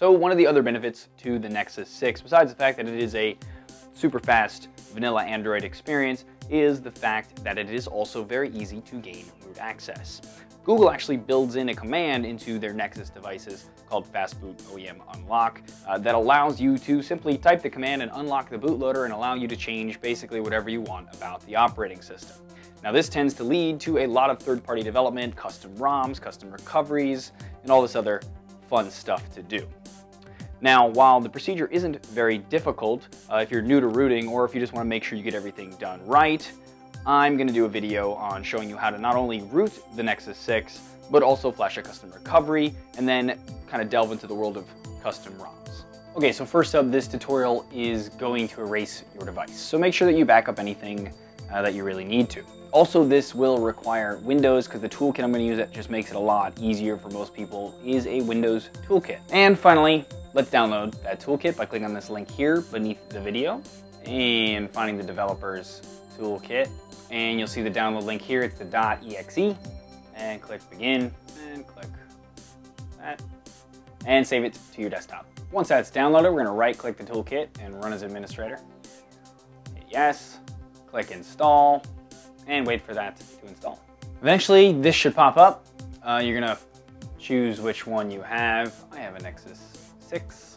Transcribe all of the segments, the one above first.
So one of the other benefits to the Nexus 6, besides the fact that it is a super fast vanilla Android experience, is the fact that it is also very easy to gain root access. Google actually builds in a command into their Nexus devices called Fast Boot OEM Unlock that allows you to simply type the command and unlock the bootloader and allow you to change basically whatever you want about the operating system. Now this tends to lead to a lot of third-party development, custom ROMs, custom recoveries, and all this other fun stuff to do. Now, while the procedure isn't very difficult, if you're new to rooting or if you just want to make sure you get everything done right, I'm going to do a video on showing you how to not only root the Nexus 6, but also flash a custom recovery and then kind of delve into the world of custom ROMs. Okay, so first up, this tutorial is going to erase your device. So make sure that you back up anything that you really need to. Also, this will require Windows because the toolkit I'm going to use that just makes it a lot easier for most people is a Windows toolkit. And finally, let's download that toolkit by clicking on this link here beneath the video and finding the developer's toolkit. And you'll see the download link here. It's the .exe. And click begin and click that and save it to your desktop. Once that's downloaded, we're going to right click the toolkit and run as administrator. Hit yes, click install and wait for that to install. Eventually, this should pop up. You're going to choose which one you have. I have a Nexus 6,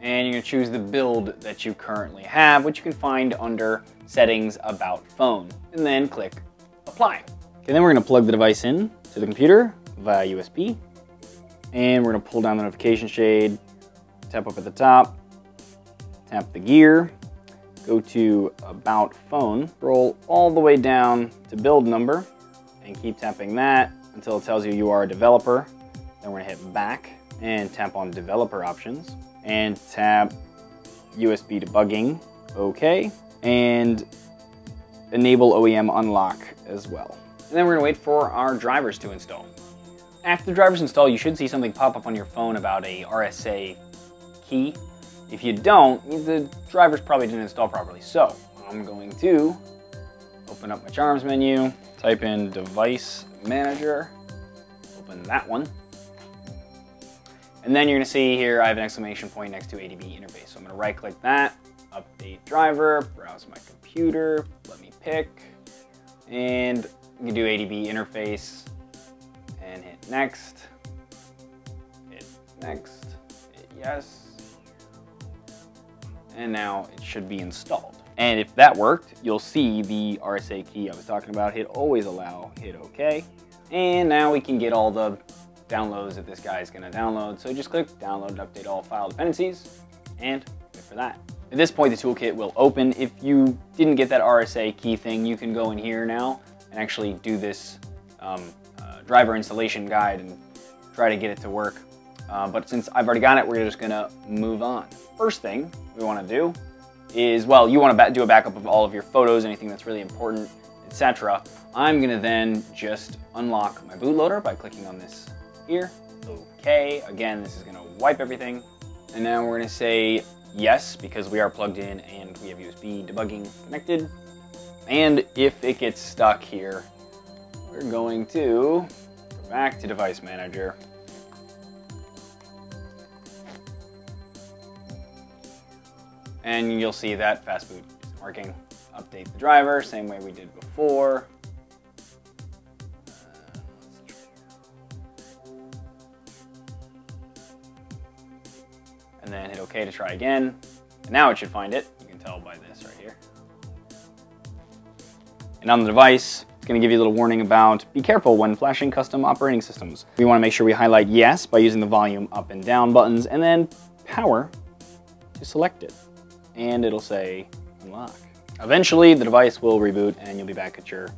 and you're going to choose the build that you currently have, which you can find under settings about phone, and then click apply. Okay, then we're going to plug the device in to the computer via USB, and we're going to pull down the notification shade, tap up at the top, tap the gear, go to about phone, roll all the way down to build number, and keep tapping that until it tells you you are a developer. Then we're going to hit back and tap on developer options and tap USB debugging, okay, and enable OEM unlock as well. And then we're gonna wait for our drivers to install. After the drivers install, you should see something pop up on your phone about a RSA key. If you don't, the drivers probably didn't install properly. So I'm going to open up my charms menu, type in device manager, open that one. And then you're gonna see here, I have an exclamation point next to ADB interface. So I'm gonna right click that, update driver, browse my computer, let me pick, and you can do ADB interface and hit next, hit yes. And now it should be installed. And if that worked, you'll see the RSA key I was talking about, hit always allow, hit okay. And now we can get all the downloads that this guy is going to download. So just click download and update all file dependencies and wait for that. At this point, the toolkit will open. If you didn't get that RSA key thing, you can go in here now and actually do this driver installation guide and try to get it to work. But since I've already got it, we're just going to move on. First thing we want to do is, well, you want to do a backup of all of your photos, anything that's really important, etc. I'm going to then just unlock my bootloader by clicking on this here. Okay, again, this is going to wipe everything. And now we're going to say yes, because we are plugged in and we have USB debugging connected. And if it gets stuck here, we're going to go back to device manager. And you'll see that fast boot isn't working. Update the driver, same way we did before. And then hit OK to try again. And now it should find it. You can tell by this right here. And on the device, it's going to give you a little warning about be careful when flashing custom operating systems. We want to make sure we highlight yes by using the volume up and down buttons and then power to select it. And it'll say unlock. Eventually, the device will reboot and you'll be back at your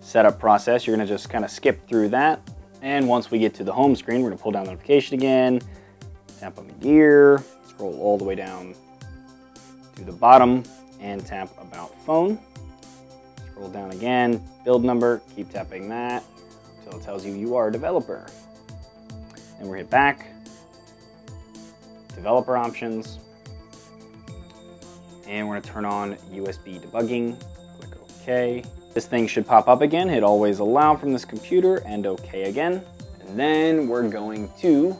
setup process. You're going to just kind of skip through that. And once we get to the home screen, we're going to pull down the notification again. Tap on the gear, scroll all the way down to the bottom and tap about phone. Scroll down again, build number, keep tapping that until it tells you you are a developer. And we're hit back, developer options, and we're gonna turn on USB debugging, click OK. This thing should pop up again, hit always allow from this computer and OK again. And then we're going to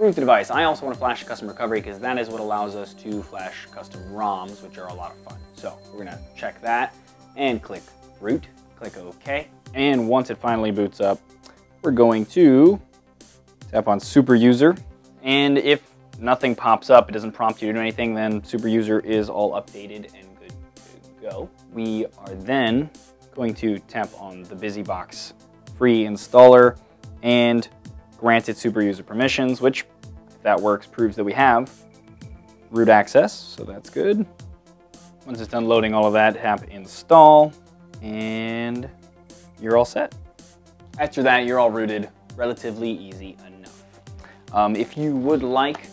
Root the device. I also want to flash custom recovery because that is what allows us to flash custom ROMs, which are a lot of fun. So we're going to check that and click root, click OK. And once it finally boots up, we're going to tap on super user. And if nothing pops up, it doesn't prompt you to do anything, then super user is all updated and good to go. We are then going to tap on the BusyBox free installer and granted super user permissions, which if that works proves that we have root access, so that's good. Once it's done loading all of that, tap install and you're all set. After that, you're all rooted. Relatively easy enough. If you would like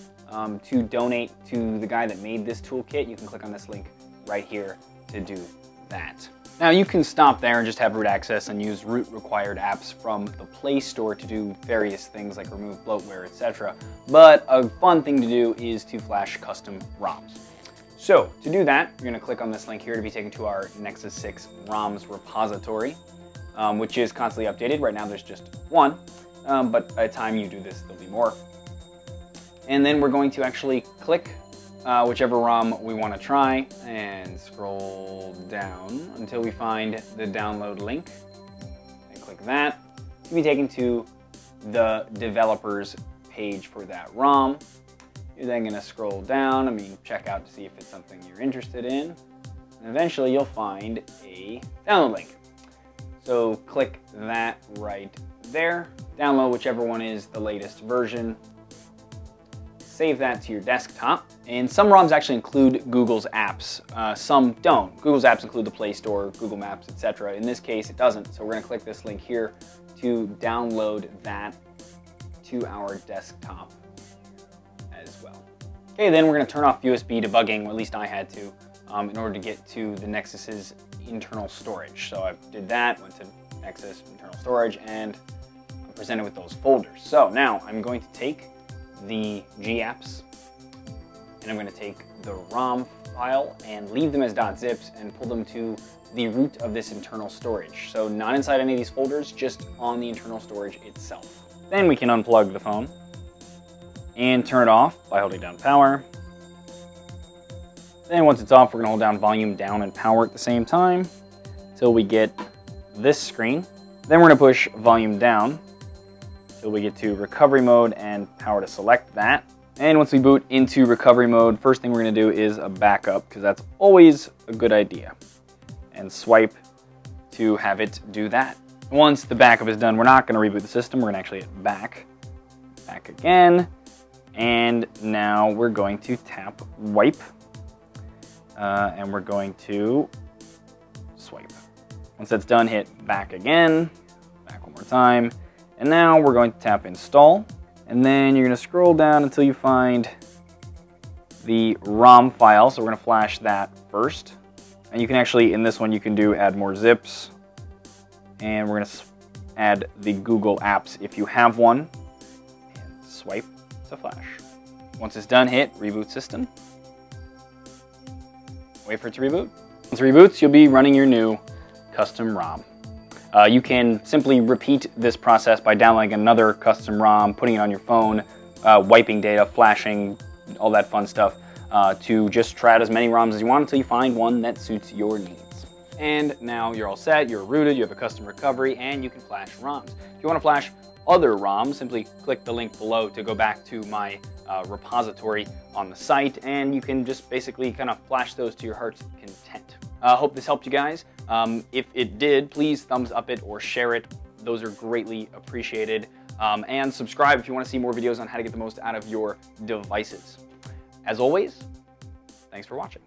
to donate to the guy that made this toolkit, you can click on this link right here to do that. Now you can stop there and just have root access and use root required apps from the Play Store to do various things like remove bloatware, etc. But a fun thing to do is to flash custom ROMs. So to do that, you're gonna click on this link here to be taken to our Nexus 6 ROMs repository, which is constantly updated. Right now there's just one, but by the time you do this, there'll be more. And then we're going to actually click whichever ROM we want to try and scroll down until we find the download link and click that. You'll be taken to the developers page for that ROM. You're then going to scroll down, check out to see if it's something you're interested in. And eventually you'll find a download link. So click that right there. Download whichever one is the latest version. Save that to your desktop. And some ROMs actually include Google's apps, some don't. Google's apps include the Play Store, Google Maps, etc. In this case, it doesn't. So we're gonna click this link here to download that to our desktop as well. Okay, then we're gonna turn off USB debugging, or at least I had to, in order to get to the Nexus's internal storage. So I did that, went to Nexus internal storage, and I'm presented with those folders. So now I'm going to take the GApps, and I'm going to take the ROM file and leave them as .zips and pull them to the root of this internal storage. So not inside any of these folders, just on the internal storage itself. Then we can unplug the phone and turn it off by holding down power. Then once it's off, we're going to hold down volume down and power at the same time until we get this screen. Then we're going to push volume down until we get to recovery mode and power to select that. And once we boot into recovery mode, first thing we're gonna do is a backup, because that's always a good idea. And swipe to have it do that. Once the backup is done, we're not gonna reboot the system, we're gonna actually hit back again. And now we're going to tap wipe, and we're going to swipe. Once that's done, hit back again, back one more time. And now we're going to tap install, and then you're gonna scroll down until you find the ROM file. So we're gonna flash that first. And you can actually, in this one, you can do add more zips. And we're gonna add the Google apps if you have one. And swipe to flash. Once it's done, hit reboot system. Wait for it to reboot. Once it reboots, you'll be running your new custom ROM. You can simply repeat this process by downloading another custom ROM, putting it on your phone, wiping data, flashing, all that fun stuff, to just try out as many ROMs as you want until you find one that suits your needs. And now you're all set, you're rooted, you have a custom recovery, and you can flash ROMs. If you want to flash other ROMs, simply click the link below to go back to my repository on the site, and you can just basically kind of flash those to your heart's content. Hope this helped you guys. If it did, please thumbs up it or share it. Those are greatly appreciated. And subscribe if you want to see more videos on how to get the most out of your devices. As always, thanks for watching.